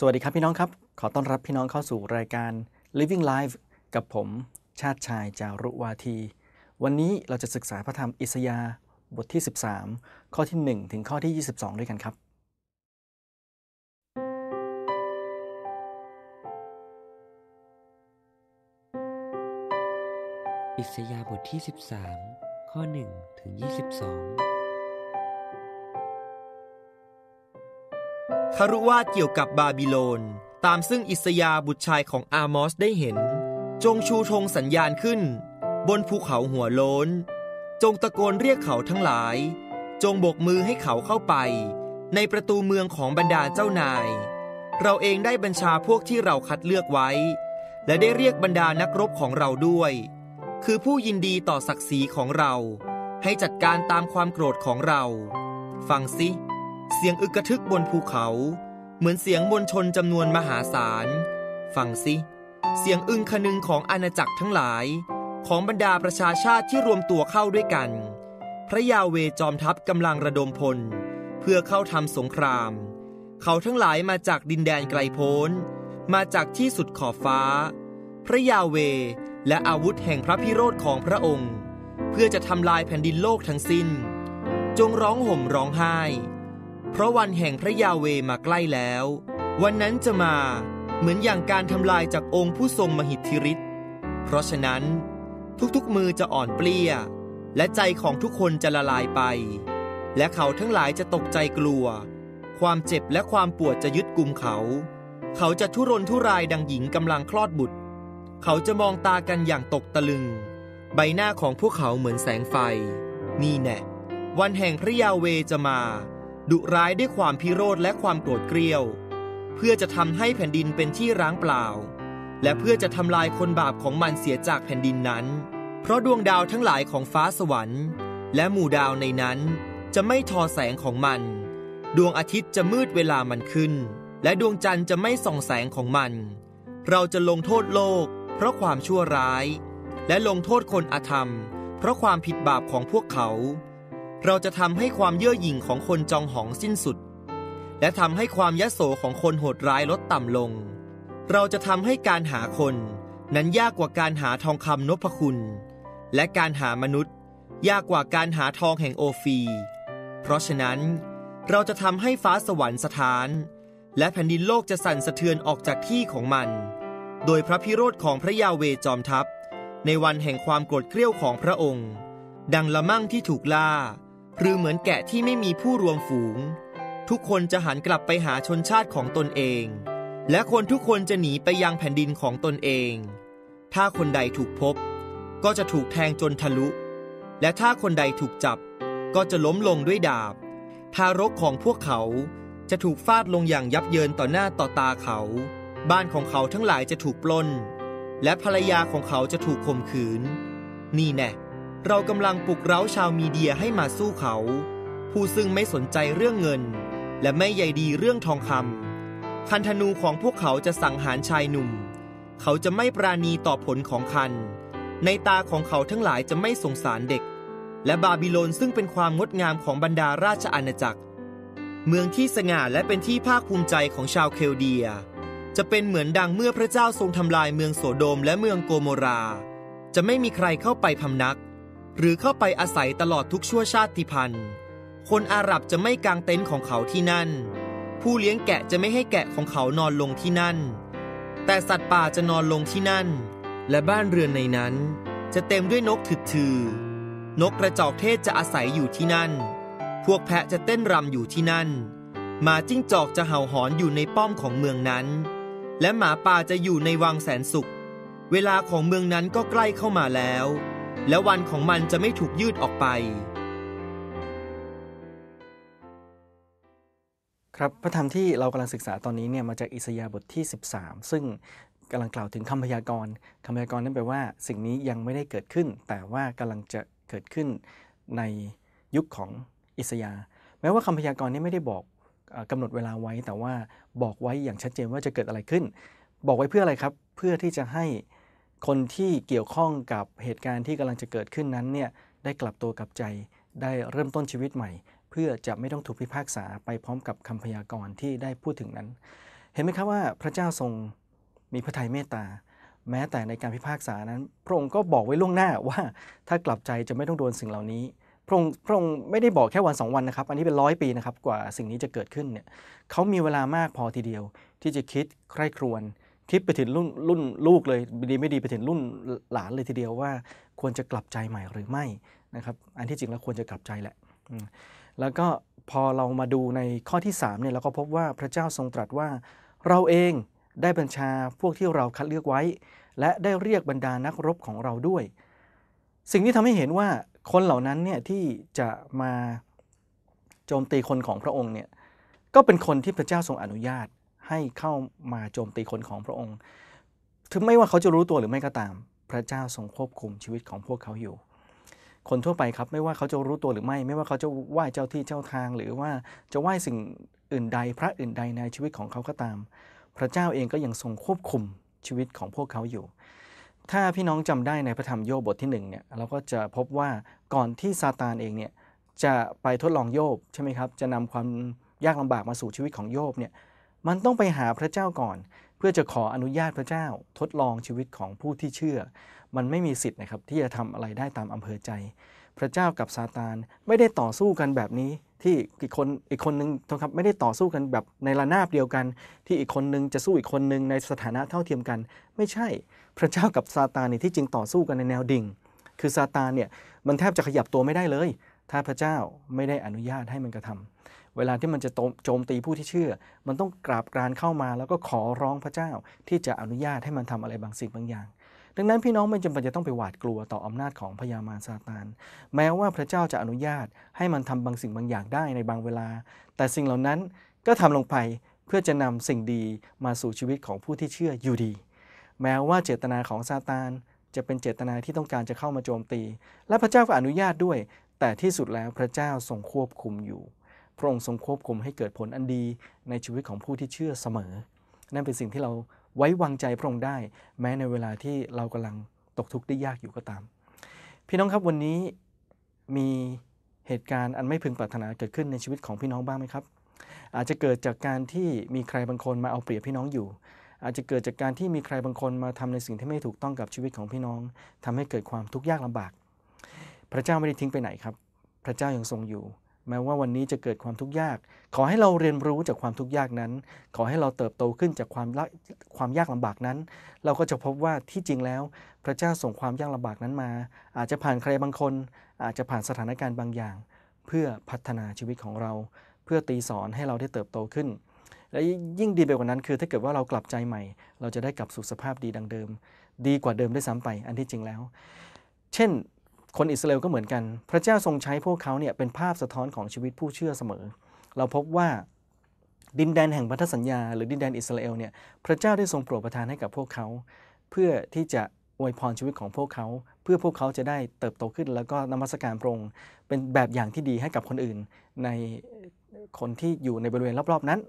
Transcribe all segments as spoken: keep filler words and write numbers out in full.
สวัสดีครับพี่น้องครับขอต้อนรับพี่น้องเข้าสู่รายการ Living Life กับผมชาติชายจารุวาทีวันนี้เราจะศึกษาพระธรรมอิสยาห์บทที่สิบสามข้อที่หนึ่งถึงข้อที่ยี่สิบสองด้วยกันครับอิสยาห์บทที่สิบสามข้อหนึ่งถึงยี่สิบสองคารุวาทเกี่ยวกับบาบิโลนตามซึ่งอิสยาห์บุตรชายของอามอสได้เห็นจงชูธงสัญญาณขึ้นบนภูเขาหัวโล้นจงตะโกนเรียกเขาทั้งหลายจงโบกมือให้เขาเข้าไปในประตูเมืองของบรรดาเจ้านายเราเองได้บัญชาพวกที่เราคัดเลือกไว้และได้เรียกบรรดานักรบของเราด้วยคือผู้ยินดีต่อศักดิ์ศรีของเราให้จัดการตามความโกรธของเราฟังสิเสียงอึกกระทึกบนภูเขาเหมือนเสียงมวลชนจำนวนมหาศาลฟังสิเสียงอึ้งคนึงของอาณาจักรทั้งหลายของบรรดาประชาชาติที่รวมตัวเข้าด้วยกันพระยาเวจอมทัพกำลังระดมพลเพื่อเข้าทำสงครามเขาทั้งหลายมาจากดินแดนไกลโพ้นมาจากที่สุดขอบฟ้าพระยาเวและอาวุธแห่งพระพิโรธของพระองค์เพื่อจะทำลายแผ่นดินโลกทั้งสิ้นจงร้องห่มร้องไห้เพราะวันแห่งพระยาเวมาใกล้แล้ววันนั้นจะมาเหมือนอย่างการทำลายจากองค์ผู้ทรงมหิทธิฤทธิ์เพราะฉะนั้นทุกๆมือจะอ่อนเปลี้ยและใจของทุกคนจะละลายไปและเขาทั้งหลายจะตกใจกลัวความเจ็บและความปวดจะยึดกุมเขาเขาจะทุรนทุรายดังหญิงกำลังคลอดบุตรเขาจะมองตากันอย่างตกตะลึงใบหน้าของพวกเขาเหมือนแสงไฟนี่แน่วันแห่งพระยาเวจะมาดุร้ายด้วยความพิโรธและความโกรธเกรี้ยวเพื่อจะทำให้แผ่นดินเป็นที่ร้างเปล่าและเพื่อจะทำลายคนบาปของมันเสียจากแผ่นดินนั้นเพราะดวงดาวทั้งหลายของฟ้าสวรรค์และหมู่ดาวในนั้นจะไม่ทอแสงของมันดวงอาทิตย์จะมืดเวลามันขึ้นและดวงจันทร์จะไม่ส่องแสงของมันเราจะลงโทษโลกเพราะความชั่วร้ายและลงโทษคนอธรรมเพราะความผิดบาปของพวกเขาเราจะทำให้ความเย่อหยิ่งของคนจองหองสิ้นสุดและทำให้ความยโสของคนโหดร้ายลดต่ำลงเราจะทำให้การหาคนนั้นยากกว่าการหาทองคำนพคุณและการหามนุษย์ยากกว่าการหาทองแห่งโอฟีเพราะฉะนั้นเราจะทำให้ฟ้าสวรรค์สถานและแผ่นดินโลกจะสั่นสะเทือนออกจากที่ของมันโดยพระพิโรธของพระยาเวจอมทัพในวันแห่งความโกรธเกรี้ยวของพระองค์ดังละมั่งที่ถูกล่าหรือเหมือนแกะที่ไม่มีผู้รวมฝูงทุกคนจะหันกลับไปหาชนชาติของตนเองและคนทุกคนจะหนีไปยังแผ่นดินของตนเองถ้าคนใดถูกพบก็จะถูกแทงจนทะลุและถ้าคนใดถูกจับก็จะล้มลงด้วยดาบทารกของพวกเขาจะถูกฟาดลงอย่างยับเยินต่อหน้าต่อตาเขาบ้านของเขาทั้งหลายจะถูกปล้นและภรรยาของเขาจะถูกข่มขืนนี่แน่เรากำลังปลุกเร้าชาวมีเดียให้มาสู้เขาผู้ซึ่งไม่สนใจเรื่องเงินและไม่ใยดีเรื่องทองคำคันธนูของพวกเขาจะสังหารชายหนุ่มเขาจะไม่ปราณีต่อผลของคันในตาของเขาทั้งหลายจะไม่สงสารเด็กและบาบิโลนซึ่งเป็นความงดงามของบรรดาราชอาณาจักรเมืองที่สง่าและเป็นที่ภาคภูมิใจของชาวเคลเดียจะเป็นเหมือนดังเมื่อพระเจ้าทรงทำลายเมืองโสโดมและเมืองโกโมราจะไม่มีใครเข้าไปพำนักหรือเข้าไปอาศัยตลอดทุกชั่วชาติพันธุ์คนอาหรับจะไม่กางเต็นท์ของเขาที่นั่นผู้เลี้ยงแกะจะไม่ให้แกะของเขานอนลงที่นั่นแต่สัตว์ป่าจะนอนลงที่นั่นและบ้านเรือนในนั้นจะเต็มด้วยนกถึกถือนกกระจอกเทศจะอาศัยอยู่ที่นั่นพวกแพะจะเต้นรำอยู่ที่นั่นหมาจิ้งจอกจะเห่าหอนอยู่ในป้อมของเมืองนั้นและหมาป่าจะอยู่ในวังแสนสุขเวลาของเมืองนั้นก็ใกล้เข้ามาแล้วและวันของมันจะไม่ถูกยืดออกไป ครับพระธรรมที่เรากำลังศึกษาตอนนี้เนี่ยมาจากอิสยาห์บทที่สิบสามซึ่งกำลังกล่าวถึงคำพยากรณ์คำพยากรณ์นั้นแปลว่าสิ่งนี้ยังไม่ได้เกิดขึ้นแต่ว่ากำลังจะเกิดขึ้นในยุคของอิสยาห์แม้ว่าคำพยากรณ์นี้ไม่ได้บอกกำหนดเวลาไว้แต่ว่าบอกไว้อย่างชัดเจนว่าจะเกิดอะไรขึ้นบอกไว้เพื่ออะไรครับเพื่อที่จะให้คนที่เกี่ยวข้องกับเหตุการณ์ที่กำลังจะเกิดขึ้นนั้นเนี่ยได้กลับตัวกลับใจได้เริ่มต้นชีวิตใหม่เพื่อจะไม่ต้องถูกพิพากษาไปพร้อมกับคำพยากรณ์ที่ได้พูดถึงนั้นเห็นไหมครับว่าพระเจ้าทรงมีพระทัยเมตตาแม้แต่ในการพิพากษานั้นพระองค์ก็บอกไว้ล่วงหน้าว่าถ้ากลับใจจะไม่ต้องโดนสิ่งเหล่านี้พระองค์พระองค์ไม่ได้บอกแค่วันสองวันนะครับอันนี้เป็นร้อยปีนะครับกว่าสิ่งนี้จะเกิดขึ้นเนี่ยเขามีเวลามากพอทีเดียวที่จะคิดใคร่ครวญคิดไปถึงรุ่นรุ่นลูกเลยดีไม่ดีไปถึงรุ่นหลานเลยทีเดียวว่าควรจะกลับใจใหม่หรือไม่นะครับอันที่จริงแล้วควรจะกลับใจแหละแล้วก็พอเรามาดูในข้อที่สามเนี่ยเราก็พบว่าพระเจ้าทรงตรัสว่าเราเองได้บัญชาพวกที่เราคัดเลือกไว้และได้เรียกบรรดานักรบของเราด้วยสิ่งที่ทำให้เห็นว่าคนเหล่านั้นเนี่ยที่จะมาโจมตีคนของพระองค์เนี่ยก็เป็นคนที่พระเจ้าทรงอนุญาตให้เข้ามาโจมตีคนของพระองค์ถึงไม่ว่าเขาจะรู้ตัวหรือไม่ก็ตามพระเจ้าทรงควบคุมชีวิตของพวกเขาอยู่คนทั่วไปครับไม่ว่าเขาจะรู้ตัวหรือไม่ไม่ว่าเขาจะไหว้เจ้าที่เจ้าทางหรือว่าจะไหว้สิ่งอื่นใดพระอื่นใดในชีวิตของเขาก็ตามพระเจ้าเองก็ยังทรงควบคุมชีวิตของพวกเขาอยู่ถ้าพี่น้องจำได้ในพระธรรมโยบบทที่หนึ่งเนี่ยเราก็จะพบว่าก่อนที่ซาตานเองเนี่ยจะไปทดลองโยบใช่ไหมครับจะนำความยากลำบากมาสู่ชีวิตของโยบเนี่ยมันต้องไปหาพระเจ้าก่อนเพื่อจะขออนุญาตพระเจ้าทดลองชีวิตของผู้ที่เชื่อมันไม่มีสิทธิ์นะครับที่จะทำอะไรได้ตามอำเภอใจพระเจ้ากับซาตานไม่ได้ต่อสู้กันแบบนี้ที่อีกคนอีกคนนึงนะครับไม่ได้ต่อสู้กันแบบในระนาบเดียวกันที่อีกคนนึงจะสู้อีกคนนึงในสถานะเท่าเทียมกันไม่ใช่พระเจ้ากับซาตานนี่ที่จริงต่อสู้กันในแนวดิ่งคือซาตานเนี่ยมันแทบจะขยับตัวไม่ได้เลยถ้าพระเจ้าไม่ได้อนุญาตให้มันกระทำเวลาที่มันจะโจมตีผู้ที่เชื่อมันต้องกราบกรานเข้ามาแล้วก็ขอร้องพระเจ้าที่จะอนุญาตให้มันทำอะไรบางสิ่งบางอย่างดังนั้นพี่น้องไม่จำเป็นจะต้องไปหวาดกลัวต่ออำนาจของพญามารซาตานแม้ว่าพระเจ้าจะอนุญาตให้มันทำบางสิ่งบางอย่างได้ในบางเวลาแต่สิ่งเหล่านั้นก็ทำลงไปเพื่อจะนำสิ่งดีมาสู่ชีวิตของผู้ที่เชื่ออยู่ดีแม้ว่าเจตนาของซาตานจะเป็นเจตนาที่ต้องการจะเข้ามาโจมตีและพระเจ้าก็อนุญาตด้วยแต่ที่สุดแล้วพระเจ้าทรงควบคุมอยู่พระองค์ทรงควบคุมให้เกิดผลอันดีในชีวิตของผู้ที่เชื่อเสมอนั่นเป็นสิ่งที่เราไว้วางใจพระองค์ได้แม้ในเวลาที่เรากำลังตกทุกข์ได้ยากอยู่ก็ตามพี่น้องครับวันนี้มีเหตุการณ์อันไม่พึงปรารถนาเกิดขึ้นในชีวิตของพี่น้องบ้างไหมครับอาจจะเกิดจากการที่มีใครบางคนมาเอาเปรียบพี่น้องอยู่อาจจะเกิดจากการที่มีใครบางคนมาทำในสิ่งที่ไม่ถูกต้องกับชีวิตของพี่น้องทำให้เกิดความทุกข์ยากลำบากพระเจ้าไม่ได้ทิ้งไปไหนครับพระเจ้ายังทรงอยู่แม้ว่าวันนี้จะเกิดความทุกข์ยากขอให้เราเรียนรู้จากความทุกข์ยากนั้นขอให้เราเติบโตขึ้นจากความความยากลำบากนั้นเราก็จะพบว่าที่จริงแล้วพระเจ้าส่งความยากลำบากนั้นมาอาจจะผ่านใครบางคนอาจจะผ่านสถานการณ์บางอย่างเพื่อพัฒนาชีวิตของเราเพื่อตีสอนให้เราได้เติบโตขึ้นและยิ่งดีไปกว่านั้นคือถ้าเกิดว่าเรากลับใจใหม่เราจะได้กลับสู่สภาพดีดังเดิมดีกว่าเดิมด้วยซ้ำไปอันที่จริงแล้วเช่นคนอิสราเอลก็เหมือนกันพระเจ้าทรงใช้พวกเขาเนี่ยเป็นภาพสะท้อนของชีวิตผู้เชื่อเสมอเราพบว่าดินแดนแห่งพันธสัญญาหรือดินแดนอิสราเอลเนี่ยพระเจ้าได้ทรงโปรดประทานให้กับพวกเขาเพื่อที่จะอวยพรชีวิตของพวกเขาเพื่อพวกเขาจะได้เติบโตขึ้นแล้วก็นมัสการพระองค์เป็นแบบอย่างที่ดีให้กับคนอื่นในคนที่อยู่ในบริเวณรอบๆนั้น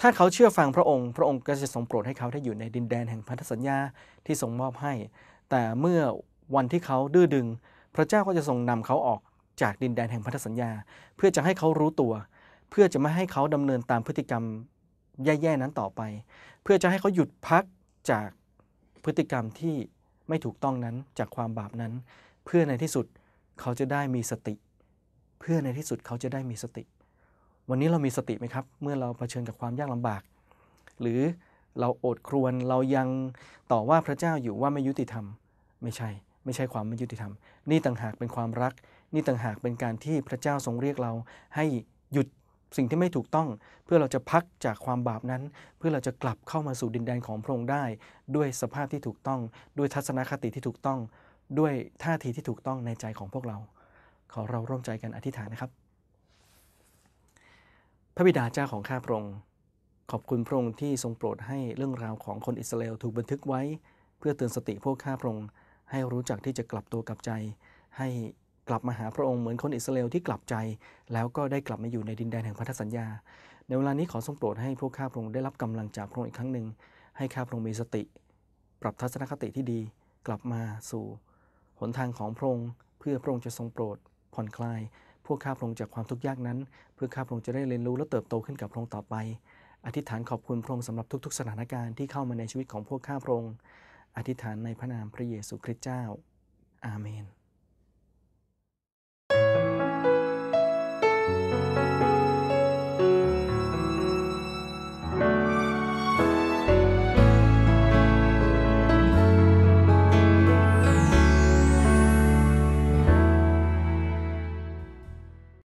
ถ้าเขาเชื่อฟังพระองค์พระองค์ก็จะทรงโปรดให้เขาได้อยู่ในดินแดนแห่งพันธสัญญาที่ทรงมอบให้แต่เมื่อวันที่เขาดื้อดึงพระเจ้าก็จะทรงนำเขาออกจากดินแดนแห่งพันธสัญญาเพื่อจะให้เขารู้ตัวเพื่อจะไม่ให้เขาดำเนินตามพฤติกรรมแย่ๆนั้นต่อไปเพื่อจะให้เขาหยุดพักจากพฤติกรรมที่ไม่ถูกต้องนั้นจากความบาปนั้นเพื่อในที่สุดเขาจะได้มีสติเพื่อในที่สุดเขาจะได้มีสติวันนี้เรามีสติไหมครับเมื่อเราเผชิญกับความยากลำบากหรือเราโอดครวญเรายังต่อว่าพระเจ้าอยู่ว่าไม่ยุติธรรมไม่ใช่ไม่ใช่ความไม่ยุติธรรมนี่ต่างหากเป็นความรักนี่ต่างหากเป็นการที่พระเจ้าทรงเรียกเราให้หยุดสิ่งที่ไม่ถูกต้องเพื่อเราจะพักจากความบาปนั้นเพื่อเราจะกลับเข้ามาสู่ดินแดนของพระองค์ได้ด้วยสภาพที่ถูกต้องด้วยทัศนคติที่ถูกต้องด้วยท่าทีที่ถูกต้องในใจของพวกเราขอเราร่วมใจกันอธิษฐานนะครับ พระบิดาเจ้าของข้าพระองค์ขอบคุณพระองค์ที่ทรงโปรดให้เรื่องราวของคนอิสราเอลถูกบันทึกไว้เพื่อเตือนสติพวกข้าพระองค์ให้รู้จักที่จะกลับตัวกลับใจให้กลับมาหาพระองค์เหมือนคนอิสราเอลที่กลับใจแล้วก็ได้กลับมาอยู่ในดินแดนแห่งพันธสัญญาในเวลานี้ขอทรงโปรดให้พวกข้าพระองค์ได้รับกำลังจากพระองค์อีกครั้งหนึ่งให้ข้าพระองค์มีสติปรับทัศนคติที่ดีกลับมาสู่หนทางของพระองค์เพื่อพระองค์จะทรงโปรดผ่อนคลายพวกข้าพระองค์จากความทุกข์ยากนั้นเพื่อข้าพระองค์จะได้เรียนรู้และเติบโตขึ้นกับพระองค์ต่อไปอธิษฐานขอบคุณพระองค์สำหรับทุกๆสถานการณ์ที่เข้ามาในชีวิตของพวกข้าพระองค์อธิษฐานในพระนามพระเยซูคริสต์เจ้าอาเมน